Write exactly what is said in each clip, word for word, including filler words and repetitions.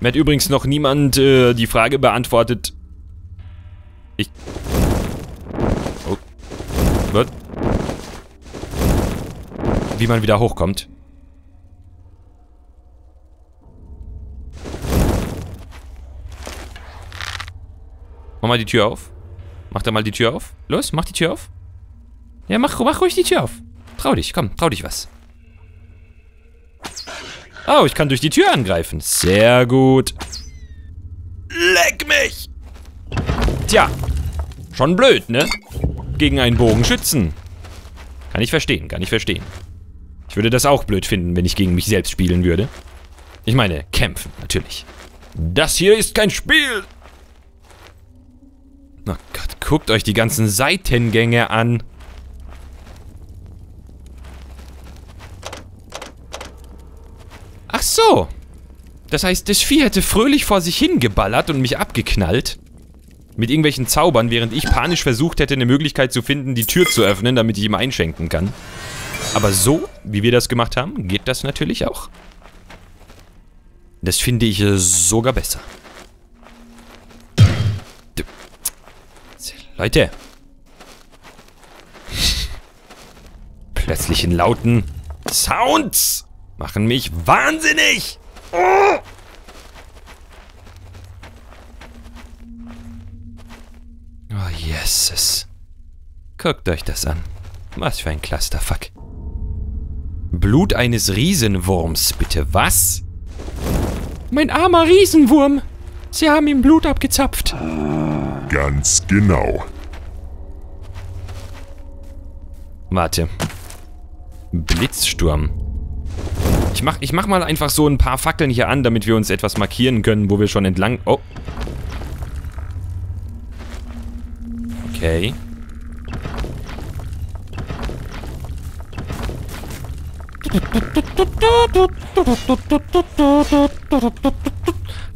Mir hat übrigens noch niemand äh, die Frage beantwortet. Ich... Oh. Was? Wie man wieder hochkommt. Mach mal die Tür auf. Mach da mal die Tür auf. Los, mach die Tür auf. Ja, mach, mach ruhig die Tür auf. Trau dich, komm, trau dich was. Oh, ich kann durch die Tür angreifen. Sehr gut. Leck mich! Tja, schon blöd, ne? Gegen einen Bogenschützen. Kann ich verstehen, kann ich verstehen. Ich würde das auch blöd finden, wenn ich gegen mich selbst spielen würde. Ich meine, kämpfen, natürlich. Das hier ist kein Spiel! Na Gott, guckt euch die ganzen Seitengänge an. Ach so. Das heißt, das Vieh hätte fröhlich vor sich hingeballert und mich abgeknallt. Mit irgendwelchen Zaubern, während ich panisch versucht hätte, eine Möglichkeit zu finden, die Tür zu öffnen, damit ich ihm einschenken kann. Aber so, wie wir das gemacht haben, geht das natürlich auch. Das finde ich sogar besser. Leute. Plötzlichen lauten Sounds machen mich wahnsinnig. Oh. Oh, Jesus. Guckt euch das an. Was für ein Clusterfuck. Blut eines Riesenwurms, bitte. Was? Mein armer Riesenwurm. Sie haben ihm Blut abgezapft. Ganz genau. Warte. Blitzsturm. Ich mach, ich mach mal einfach so ein paar Fackeln hier an, damit wir uns etwas markieren können, wo wir schon entlang... Oh. Okay.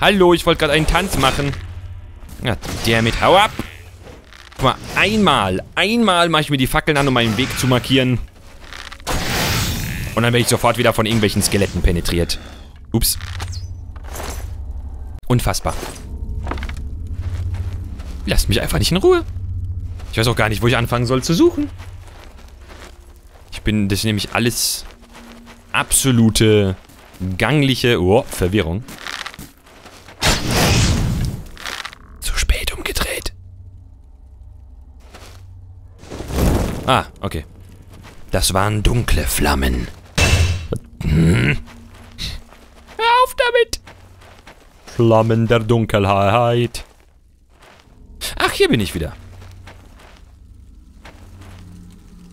Hallo, ich wollte gerade einen Tanz machen. Ja, der mit hau ab. Guck mal, einmal, einmal mache ich mir die Fackeln an, um meinen Weg zu markieren. Und dann werde ich sofort wieder von irgendwelchen Skeletten penetriert. Ups. Unfassbar. Lasst mich einfach nicht in Ruhe. Ich weiß auch gar nicht, wo ich anfangen soll zu suchen. Ich bin, das ist nämlich alles absolute gangliche, oh, Verwirrung. Ah, okay. Das waren dunkle Flammen. Hm. Hör auf damit! Flammen der Dunkelheit. Ach, hier bin ich wieder.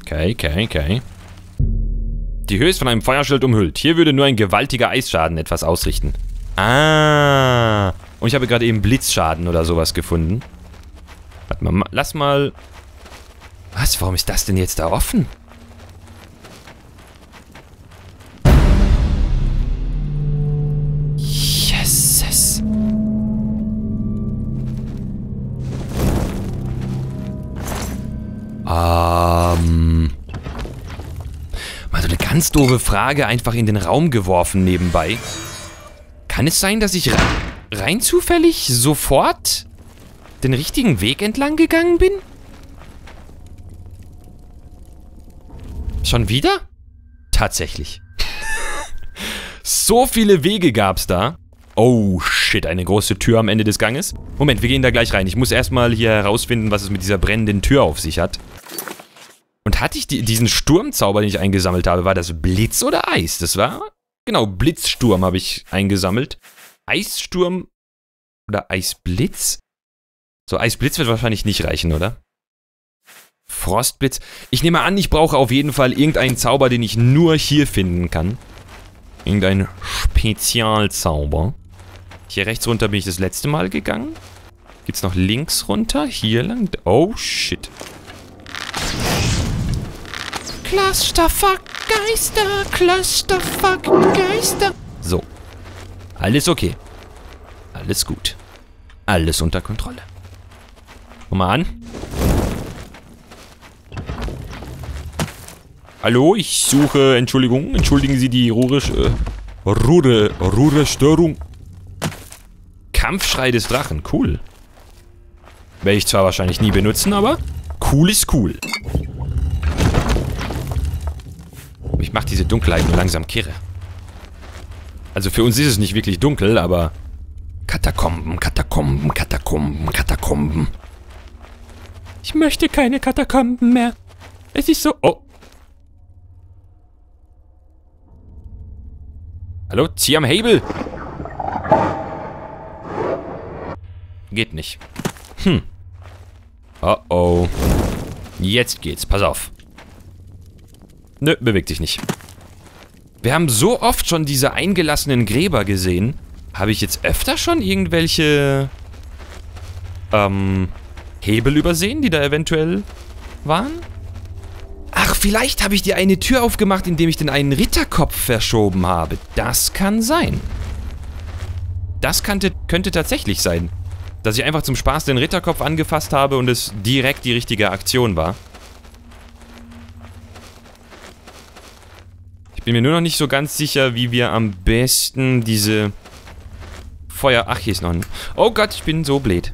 Okay, okay, okay. Die Höhe ist von einem Feuerschild umhüllt. Hier würde nur ein gewaltiger Eisschaden etwas ausrichten. Ah. Und ich habe gerade eben Blitzschaden oder sowas gefunden. Warte mal, lass mal... Was? Warum ist das denn jetzt da offen? Jesus. Ähm. Mal so eine ganz doofe Frage einfach in den Raum geworfen nebenbei. Kann es sein, dass ich rein, rein zufällig sofort den richtigen Weg entlang gegangen bin? Schon wieder? Tatsächlich. So viele Wege gab's da. Oh, shit, eine große Tür am Ende des Ganges. Moment, wir gehen da gleich rein. Ich muss erstmal hier herausfinden, was es mit dieser brennenden Tür auf sich hat. Und hatte ich die, diesen Sturmzauber, den ich eingesammelt habe? War das Blitz oder Eis? Das war... Genau, Blitzsturm habe ich eingesammelt. Eissturm oder Eisblitz? So, Eisblitz wird wahrscheinlich nicht reichen, oder? Frostblitz. Ich nehme an, ich brauche auf jeden Fall irgendeinen Zauber, den ich nur hier finden kann. Irgendein Spezialzauber. Hier rechts runter bin ich das letzte Mal gegangen. Geht's noch links runter? Hier lang? Oh, shit. Clusterfuck, Geister, Clusterfuck, Geister. So. Alles okay. Alles gut. Alles unter Kontrolle. Komm mal an. Hallo, ich suche, Entschuldigung, entschuldigen Sie die Ruhe, äh, Ruhe, Ruhestörung. Kampfschrei des Drachen. Cool. Werde ich zwar wahrscheinlich nie benutzen, aber cool ist cool. Ich mache diese Dunkelheit nur langsam kirre. Also für uns ist es nicht wirklich dunkel, aber... Katakomben, Katakomben, Katakomben, Katakomben. Ich möchte keine Katakomben mehr. Es ist so... Oh. Hallo, zieh am Hebel. Geht nicht. Hm. Oh oh. Jetzt geht's, pass auf. Nö, beweg dich nicht. Wir haben so oft schon diese eingelassenen Gräber gesehen. Habe ich jetzt öfter schon irgendwelche... Ähm... Hebel übersehen, die da eventuell waren? Ach, vielleicht habe ich dir eine Tür aufgemacht, indem ich den einen Ritterkopf verschoben habe. Das kann sein. Das könnte, könnte tatsächlich sein. Dass ich einfach zum Spaß den Ritterkopf angefasst habe und es direkt die richtige Aktion war. Ich bin mir nur noch nicht so ganz sicher, wie wir am besten diese Feuer... Ach, hier ist noch ein... Oh Gott, ich bin so blöd.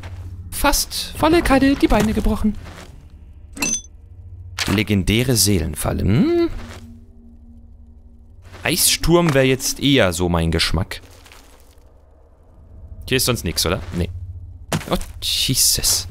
Fast volle Kade die Beine gebrochen. Legendäre Seelenfalle. Hm? Eissturm wäre jetzt eher so mein Geschmack. Hier ist sonst nichts, oder? Nee. Oh, Jesus.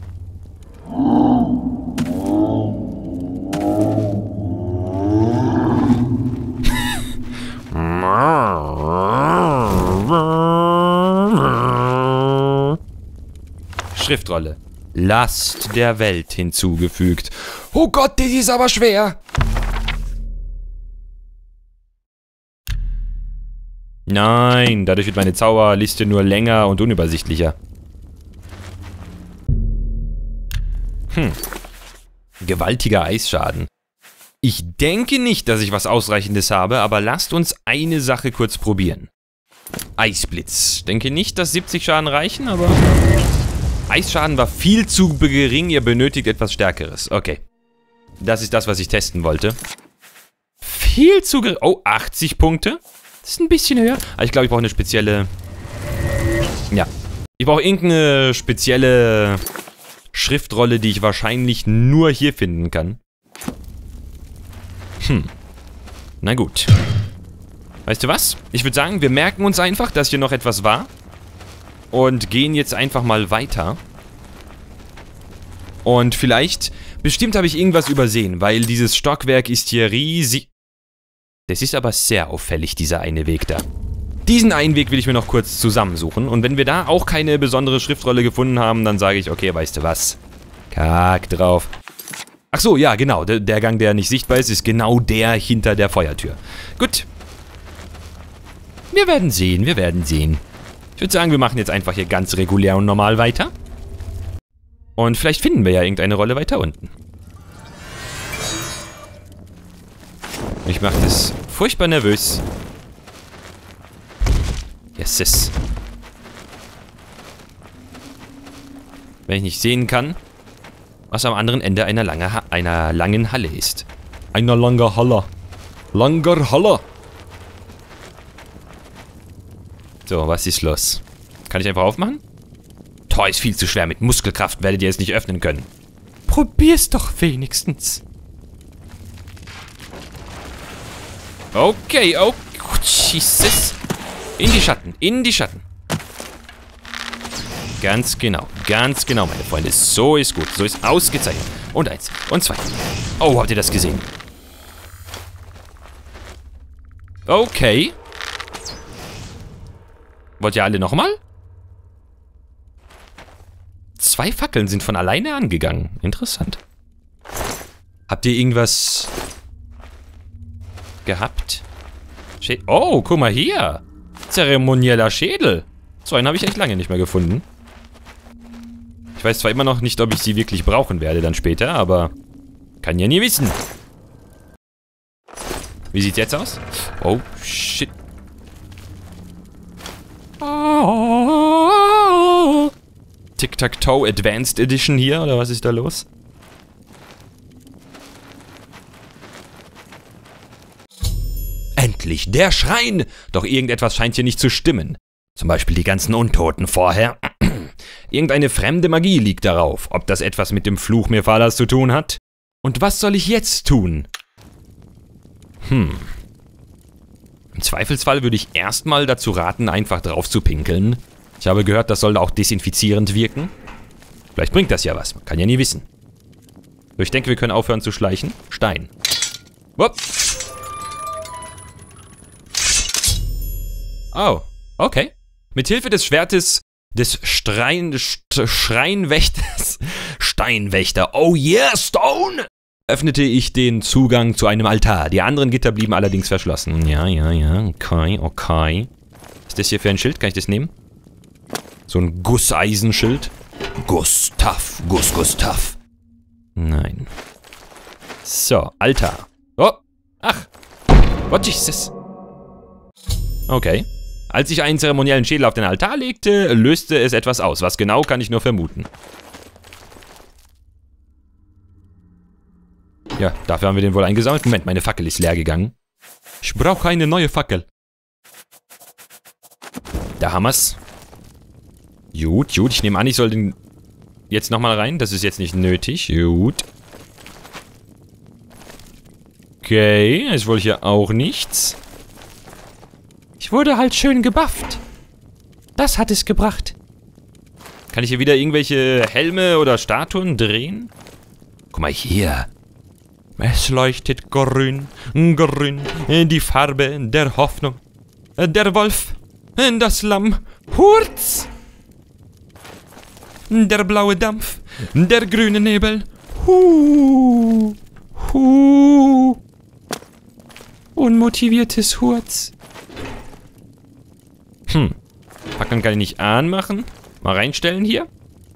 Schriftrolle. Last der Welt hinzugefügt. Oh Gott, die ist aber schwer. Nein, dadurch wird meine Zauberliste nur länger und unübersichtlicher. Hm. Gewaltiger Eisschaden. Ich denke nicht, dass ich was Ausreichendes habe, aber lasst uns eine Sache kurz probieren. Eisblitz. Denke nicht, dass siebzig Schaden reichen, aber... Eisschaden war viel zu gering, ihr benötigt etwas Stärkeres. Okay. Das ist das, was ich testen wollte. Viel zu gering... Oh, achtzig Punkte. Das ist ein bisschen höher. Aber ich glaube, ich brauche eine spezielle... Ja. Ich brauche irgendeine spezielle Schriftrolle, die ich wahrscheinlich nur hier finden kann. Hm. Na gut. Weißt du was? Ich würde sagen, wir merken uns einfach, dass hier noch etwas war. Und gehen jetzt einfach mal weiter. Und vielleicht... Bestimmt habe ich irgendwas übersehen, weil dieses Stockwerk ist hier riesig... Das ist aber sehr auffällig, dieser eine Weg da. Diesen einen Weg will ich mir noch kurz zusammensuchen. Und wenn wir da auch keine besondere Schriftrolle gefunden haben, dann sage ich, okay, weißt du was? Kack drauf. Ach so, ja, genau. Der, der Gang, der nicht sichtbar ist, ist genau der hinter der Feuertür. Gut. Wir werden sehen, wir werden sehen. Ich würde sagen, wir machen jetzt einfach hier ganz regulär und normal weiter. Und vielleicht finden wir ja irgendeine Rolle weiter unten. Ich mache das furchtbar nervös. Yes, yes. Wenn ich nicht sehen kann... Was am anderen Ende einer, lange ha einer langen Halle ist. Einer langer Halle. Langer Halle. So, was ist los? Kann ich einfach aufmachen? Tor ist viel zu schwer. Mit Muskelkraft werdet ihr es nicht öffnen können. Probier's doch wenigstens. Okay, oh. Jesus. In die Schatten, in die Schatten. Ganz genau, ganz genau, meine Freunde. So ist gut, so ist ausgezeichnet. Und eins, und zwei. Oh, habt ihr das gesehen? Okay. Wollt ihr alle nochmal? Zwei Fackeln sind von alleine angegangen. Interessant. Habt ihr irgendwas gehabt? Oh, guck mal hier. Zeremonieller Schädel. So einen habe ich echt lange nicht mehr gefunden. Ich weiß zwar immer noch nicht, ob ich sie wirklich brauchen werde dann später, aber kann ja nie wissen. Wie sieht's jetzt aus? Oh, shit. Tic-Tac-Toe Advanced Edition hier, oder was ist da los? Endlich, der Schrein! Doch irgendetwas scheint hier nicht zu stimmen. Zum Beispiel die ganzen Untoten vorher. Irgendeine fremde Magie liegt darauf. Ob das etwas mit dem Fluch Mephalas zu tun hat? Und was soll ich jetzt tun? Hm. Im Zweifelsfall würde ich erstmal dazu raten, einfach drauf zu pinkeln. Ich habe gehört, das soll auch desinfizierend wirken. Vielleicht bringt das ja was, man kann ja nie wissen. So, ich denke, wir können aufhören zu schleichen. Stein. Wupp. Oh, okay. Mithilfe des Schwertes des Schrein, St Schreinwächters, Steinwächter, oh yeah, Stone, öffnete ich den Zugang zu einem Altar. Die anderen Gitter blieben allerdings verschlossen. Ja, ja, ja, okay, okay. Was ist das hier für ein Schild? Kann ich das nehmen? So ein Gusseisenschild. Gustav, Guss, Gustav. Nein. So, Altar. Oh, ach. What Jesus. Okay. Als ich einen zeremoniellen Schädel auf den Altar legte, löste es etwas aus. Was genau, kann ich nur vermuten. Ja, dafür haben wir den wohl eingesammelt. Moment, meine Fackel ist leer gegangen. Ich brauche eine neue Fackel. Da haben wir's. Gut, gut. Ich nehme an, ich soll den jetzt nochmal rein. Das ist jetzt nicht nötig. Gut. Okay, jetzt wollte ich ja auch nichts. Ich wurde halt schön gebufft. Das hat es gebracht. Kann ich hier wieder irgendwelche Helme oder Statuen drehen? Guck mal hier. Es leuchtet grün, grün, die Farbe der Hoffnung. Der Wolf, das Lamm, Hurz. Der blaue Dampf, der grüne Nebel. Huh, huh. Unmotiviertes Hurz. Hm. Fackeln kann ich nicht anmachen. Mal reinstellen hier.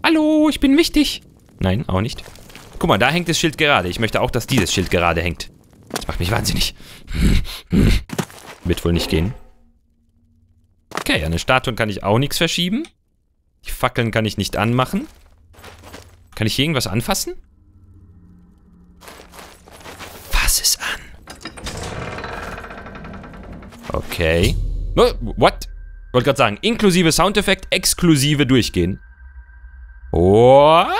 Hallo, ich bin wichtig. Nein, auch nicht. Guck mal, da hängt das Schild gerade. Ich möchte auch, dass dieses Schild gerade hängt. Das macht mich wahnsinnig. Wird wohl nicht gehen. Okay, an den Statuen kann ich auch nichts verschieben. Die Fackeln kann ich nicht anmachen. Kann ich hier irgendwas anfassen? Fass es an. Okay. Oh, what? Ich wollte gerade sagen, inklusive Soundeffekt, exklusive durchgehen. What?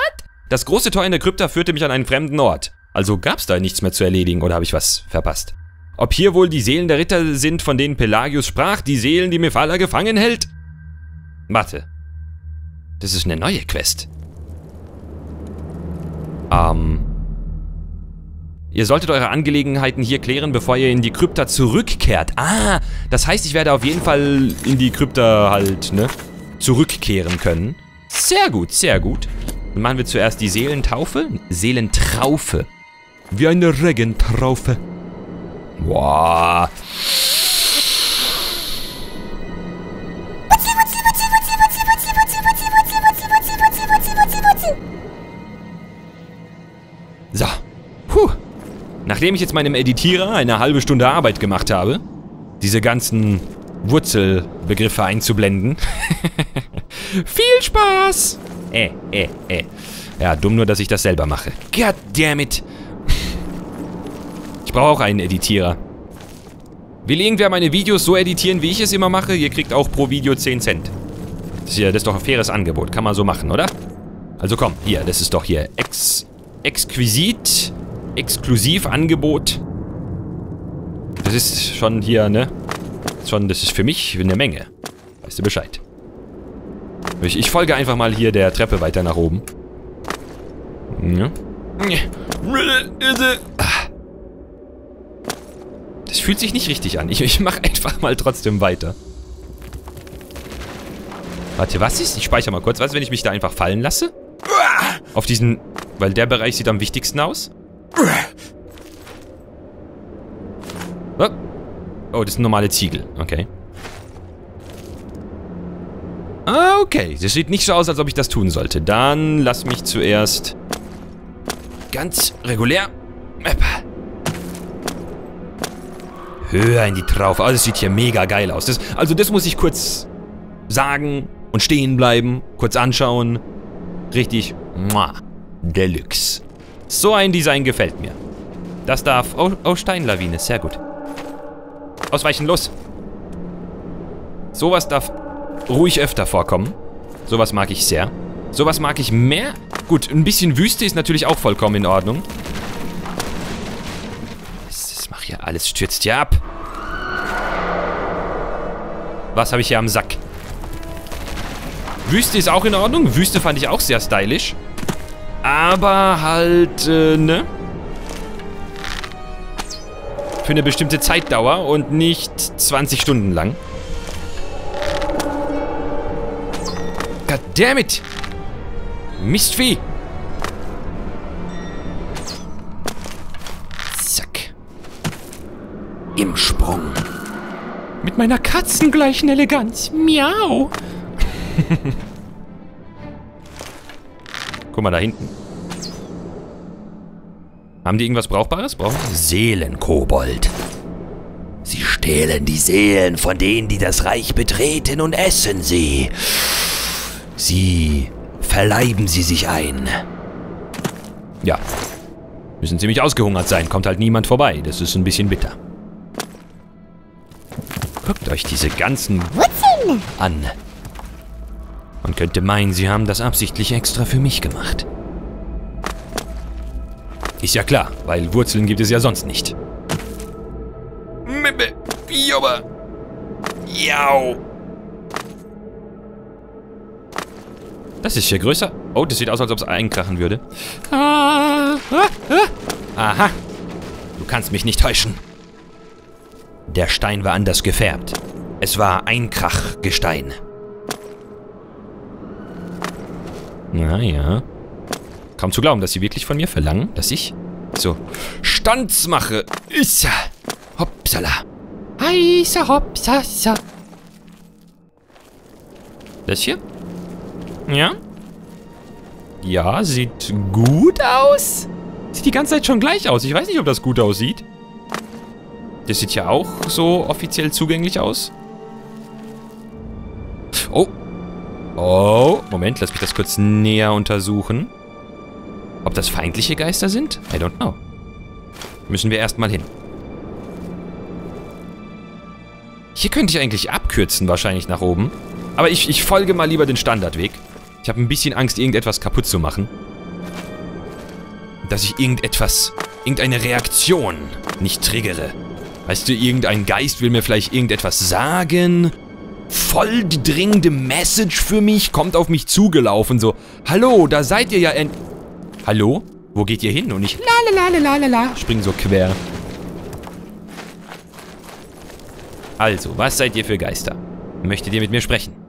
Das große Tor in der Krypta führte mich an einen fremden Ort. Also gab's da nichts mehr zu erledigen oder habe ich was verpasst? Ob hier wohl die Seelen der Ritter sind, von denen Pelagius sprach, die Seelen, die Mephala gefangen hält? Warte. Das ist eine neue Quest. Ähm. Ihr solltet eure Angelegenheiten hier klären, bevor ihr in die Krypta zurückkehrt. Ah, das heißt, ich werde auf jeden Fall in die Krypta halt, ne, zurückkehren können. Sehr gut, sehr gut. Dann machen wir zuerst die Seelentaufe. Seelentraufe. Wie eine Regentraufe. Wow. So. Puh. Nachdem ich jetzt meinem Editierer eine halbe Stunde Arbeit gemacht habe, diese ganzen Wurzelbegriffe einzublenden. Viel Spaß! Äh, äh, äh. Ja, dumm nur, dass ich das selber mache. God damn it! Ich brauche auch einen Editierer. Will irgendwer meine Videos so editieren, wie ich es immer mache? Ihr kriegt auch pro Video zehn Cent. Das ist, ja, das ist doch ein faires Angebot. Kann man so machen, oder? Also komm, hier, das ist doch hier ex exquisit... Exklusivangebot. Das ist schon hier, ne? Schon, das ist für mich eine Menge. Weißt du Bescheid. Ich, ich folge einfach mal hier der Treppe weiter nach oben. Ja. Das fühlt sich nicht richtig an. Ich, ich mache einfach mal trotzdem weiter. Warte, was ist? Ich speichere mal kurz. Was, wenn ich mich da einfach fallen lasse? Auf diesen... Weil der Bereich sieht am wichtigsten aus. Oh. Oh, das sind normale Ziegel. Okay. Ah, okay. Das sieht nicht so aus, als ob ich das tun sollte. Dann lass mich zuerst ganz regulär. Höher in die Traufe. Oh, das sieht hier mega geil aus. Das, also das muss ich kurz sagen und stehen bleiben. Kurz anschauen. Richtig. Deluxe. So ein Design gefällt mir. Das darf... Oh, oh, Steinlawine. Sehr gut. Ausweichen, los. Sowas darf ruhig öfter vorkommen. Sowas mag ich sehr. Sowas mag ich mehr. Gut, ein bisschen Wüste ist natürlich auch vollkommen in Ordnung. Das macht hier alles, stürzt hier ab. Was habe ich hier am Sack? Wüste ist auch in Ordnung. Wüste fand ich auch sehr stylisch. Aber halt, äh, ne? Für eine bestimmte Zeitdauer und nicht zwanzig Stunden lang. Goddammit! Mistvieh! Zack. Im Sprung. Mit meiner katzengleichen Eleganz. Miau! Guck mal da hinten. Haben die irgendwas Brauchbares? Brauchen die? Seelenkobold. Sie stehlen die Seelen von denen, die das Reich betreten, und essen sie. Sie verleiben sie sich ein. Ja. Müssen ziemlich ausgehungert sein. Kommt halt niemand vorbei. Das ist ein bisschen bitter. Guckt euch diese ganzen Wurzeln an. Man könnte meinen, sie haben das absichtlich extra für mich gemacht. Ist ja klar, weil Wurzeln gibt es ja sonst nicht. Mippe, Jobba. Jau. Das ist hier größer. Oh, das sieht aus, als ob es einkrachen würde. Aha. Du kannst mich nicht täuschen. Der Stein war anders gefärbt. Es war Einkrachgestein. Naja. Kaum zu glauben, dass sie wirklich von mir verlangen, dass ich so Stanz mache. Issa. Hopsala. Heisa hopsasa. Das hier? Ja. Ja, sieht gut aus. Sieht die ganze Zeit schon gleich aus. Ich weiß nicht, ob das gut aussieht. Das sieht ja auch so offiziell zugänglich aus. Oh. Oh, Moment, lass mich das kurz näher untersuchen. Ob das feindliche Geister sind? I don't know. Müssen wir erstmal hin. Hier könnte ich eigentlich abkürzen, wahrscheinlich nach oben. Aber ich, ich folge mal lieber den Standardweg. Ich habe ein bisschen Angst, irgendetwas kaputt zu machen. Dass ich irgendetwas, irgendeine Reaktion nicht triggere. Weißt du, irgendein Geist will mir vielleicht irgendetwas sagen. Voll die dringende Message für mich, kommt auf mich zugelaufen, so, hallo, da seid ihr ja end... Hallo? Wo geht ihr hin? Und ich la, spring so quer. Also, was seid ihr für Geister? Möchtet ihr mit mir sprechen?